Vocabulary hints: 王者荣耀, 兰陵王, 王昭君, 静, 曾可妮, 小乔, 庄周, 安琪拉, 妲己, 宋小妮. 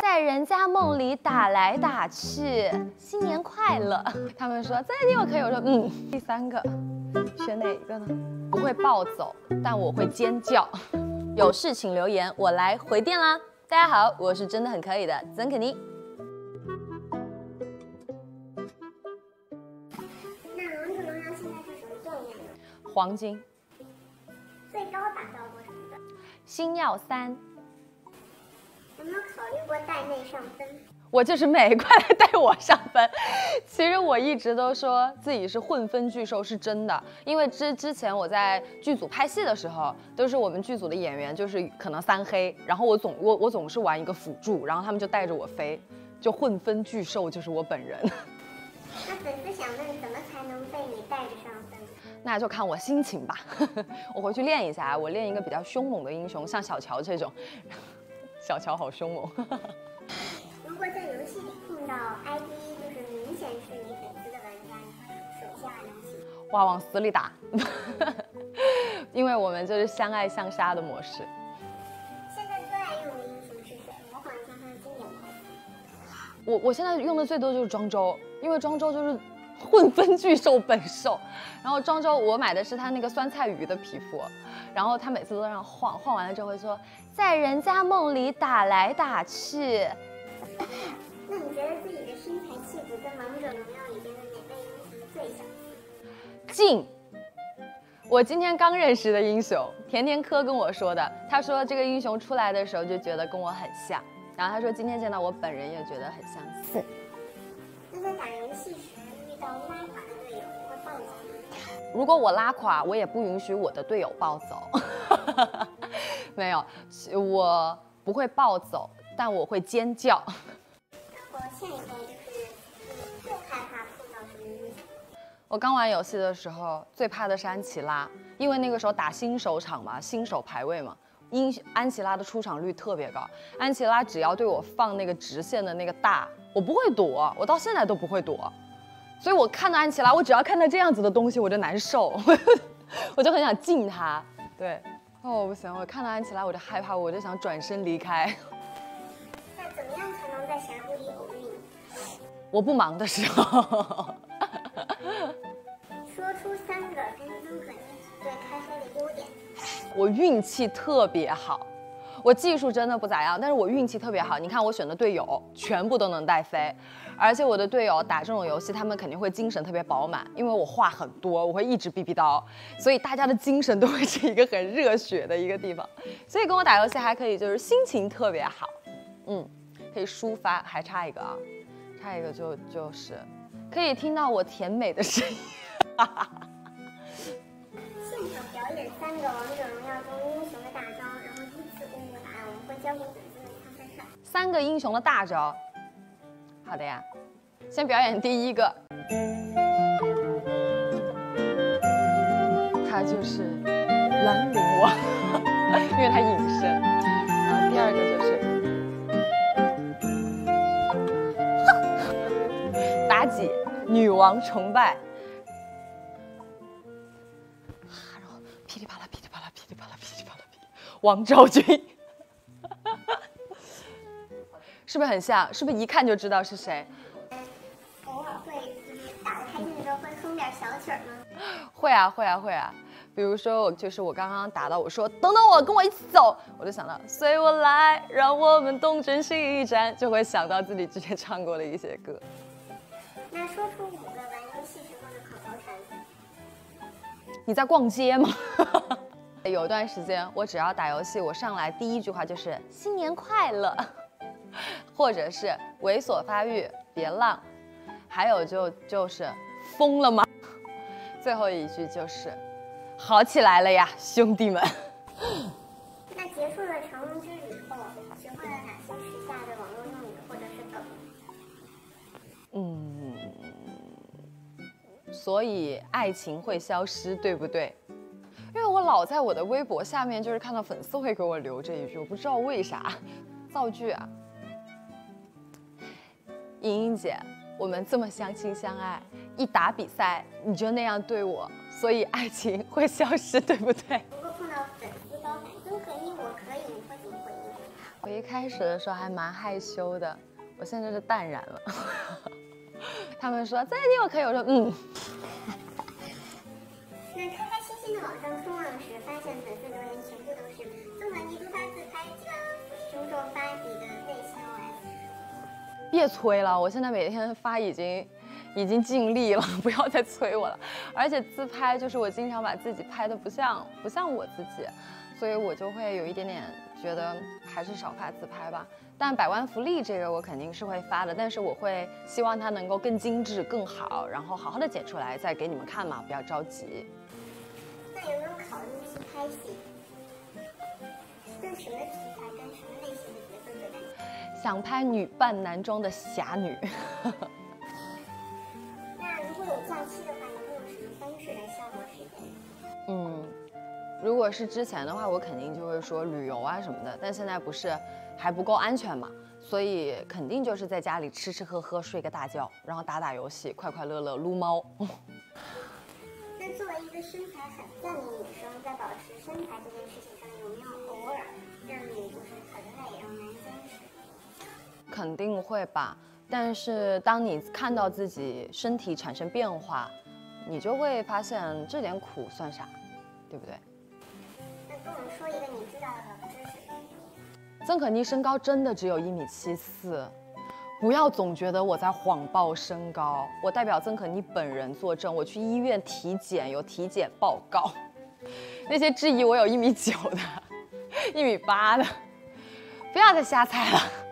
在人家梦里打来打去，新年快乐。他们说再见我可以，我说嗯。第三个，选哪一个呢？不会暴走，但我会尖叫。有事请留言，我来回电啦。大家好，我是真的很可以的曾肯妮。 黄金，最高达到过什么的？星耀3。有没有考虑过带妹上分？我就是妹，快来带我上分。其实我一直都说自己是混分巨兽，是真的。因为之前我在剧组拍戏的时候，都是我们剧组的演员，就是可能三黑，然后我总是玩一个辅助，然后他们就带着我飞，就混分巨兽就是我本人。那粉丝想问，怎么才能被你带着上分？ 那就看我心情吧，我回去练一下。我练一个比较凶猛的英雄，像小乔这种。小乔好凶猛。如果在游戏里碰到 ID 就是明显是你粉丝的玩家，你会手下留情？哇，往死里打！因为我们就是相爱相杀的模式。现在最爱用的英雄是谁？模仿一下他的经典套路。我现在用的最多就是庄周，因为庄周就是。 混分巨兽本兽，然后庄周我买的是他那个酸菜鱼的皮肤，然后他每次都让晃晃完了之后会说，在人家梦里打来打去。那你觉得自己的身材气质跟《王者荣耀》里边的哪位英雄最相似？静，我今天刚认识的英雄，甜甜科跟我说的，他说这个英雄出来的时候就觉得跟我很像，然后他说今天见到我本人也觉得很相似。那在打游戏时。 如果我拉垮，我也不允许我的队友暴走。没有，我不会暴走，但我会尖叫。我现在就是最害怕碰到什么英雄？我刚玩游戏的时候最怕的是安琪拉，因为那个时候打新手场嘛，新手排位嘛。 安琪拉的出场率特别高，安琪拉只要对我放那个直线的那个大，我不会躲，我到现在都不会躲。 所以我看到安琪拉，我只要看到这样子的东西，我就难受，我就很想禁她。对，哦不行，我看到安琪拉我就害怕，我就想转身离开。那怎么样才能在峡谷里偶遇你？我不忙的时候。说出3个才能曾可妮对开黑的优点。我运气特别好，我技术真的不咋样，但是我运气特别好。你看我选的队友全部都能带飞。 而且我的队友打这种游戏，他们肯定会精神特别饱满，因为我话很多，我会一直逼逼叨，所以大家的精神都会是一个很热血的一个地方。所以跟我打游戏还可以，就是心情特别好，嗯，可以抒发。还差一个啊，差一个就是可以听到我甜美的声音。现场表演3个王者荣耀中英雄的大招，然后依次公布答案，我们会交给粉丝们挑身上。3个英雄的大招。 好的呀，先表演第1个，他就是兰陵王，因为他隐身。然后第2个就是妲己，女王崇拜。然后噼里啪啦噼里啪啦噼里啪啦噼里啪啦噼里，王昭君。 是不是很像？是不是一看就知道是谁？偶尔会就是打得开心的时候会哼点小曲儿吗？会啊！比如说我刚刚打到我说等等我跟我一起走，我就想到随我来，让我们东征西战，就会想到自己之前唱过的一些歌。那说出5个玩游戏时候的口头禅。你在逛街吗？有一段时间我只要打游戏，我上来第一句话就是新年快乐。 或者是猥琐发育，别浪，还有就是疯了吗？最后一句就是好起来了呀，兄弟们。那结束了长隆之旅后，学会了哪些时下的网络用语或者是梗？嗯，所以爱情会消失，对不对？因为我老在我的微博下面就是看到粉丝会给我留这一句，我不知道为啥。 造句啊，莹莹姐，我们这么相亲相爱，一打比赛你就那样对我，所以爱情会消失，对不对？如果碰到粉丝高喊“曾可妮，我可以”，你会怎么回应？我一开始的时候还蛮害羞的，我现在就是淡然了。他们说再见我可以，我说嗯。那开开心心的网上冲浪时，发现粉丝留言全部都是宋小妮多发自拍，种种发你的内心 OS。别催了，我现在每天发已经尽力了，不要再催我了。而且自拍就是我经常把自己拍的不像我自己，所以我就会有一点点觉得还是少发自拍吧。但百万福利这个我肯定是会发的，但是我会希望它能够更精致、更好，然后好好的剪出来再给你们看嘛，不要着急。那有没有考虑去拍戏？对什么题材、跟什么类型的角色最感兴趣？想拍女扮男装的侠女。假期的话，你会用什么方式来消磨时间？如果是之前的话，我肯定就会说旅游啊什么的。但现在不是还不够安全嘛，所以肯定就是在家里吃吃喝喝，睡个大觉，然后打打游戏，快快乐乐撸猫。那作为一个身材很赞的女生，在保持身材这件事情上，有没有偶尔让你就是很累，然后难坚持？肯定会吧。 但是，当你看到自己身体产生变化，你就会发现这点苦算啥，对不对？那跟我们说一个你知道的冷知识。曾可妮身高真的只有1.74米，不要总觉得我在谎报身高，我代表曾可妮本人作证，我去医院体检有体检报告，那些质疑我有1.9米的、1.8米的，不要再瞎猜了。